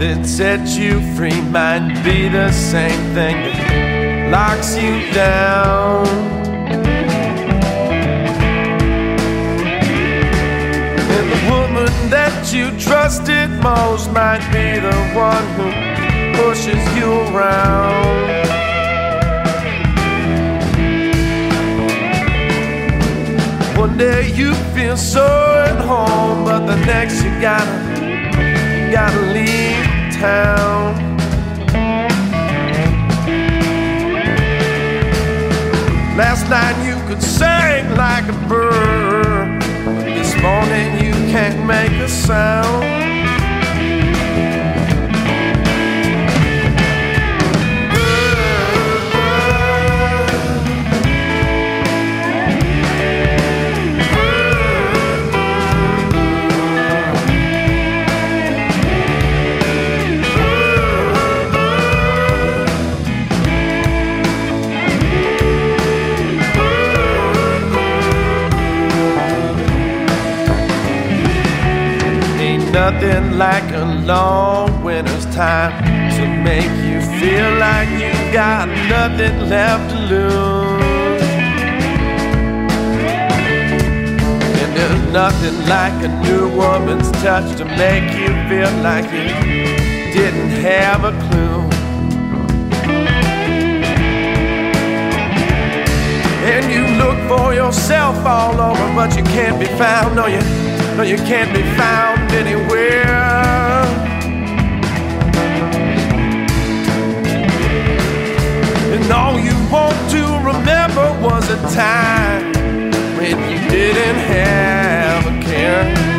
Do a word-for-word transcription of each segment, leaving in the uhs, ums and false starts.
that sets you free might be the same thing that locks you down. And the woman that you trusted most might be the one who pushes you around. One day you feel so at home, but the next you gotta, you gotta leave town. Last night you could sing like a bird, this morning you can't make a sound. Nothing like a long winter's time to make you feel like you got nothing left to lose. And there's nothing like a new woman's touch to make you feel like you didn't have a clue. And you look for yourself all over, but you can't be found. No, you No, you can't be found anywhere. And all you want to remember was a time when you didn't have a care.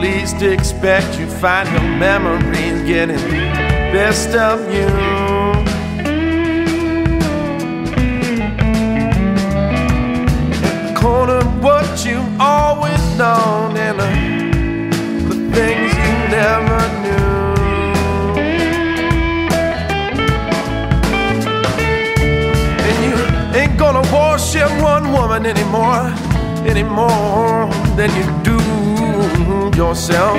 Least expect you find your memories getting best of you. At the corner of what you've always known and the things you never knew. And you ain't gonna worship one woman anymore, anymore than you do yourself.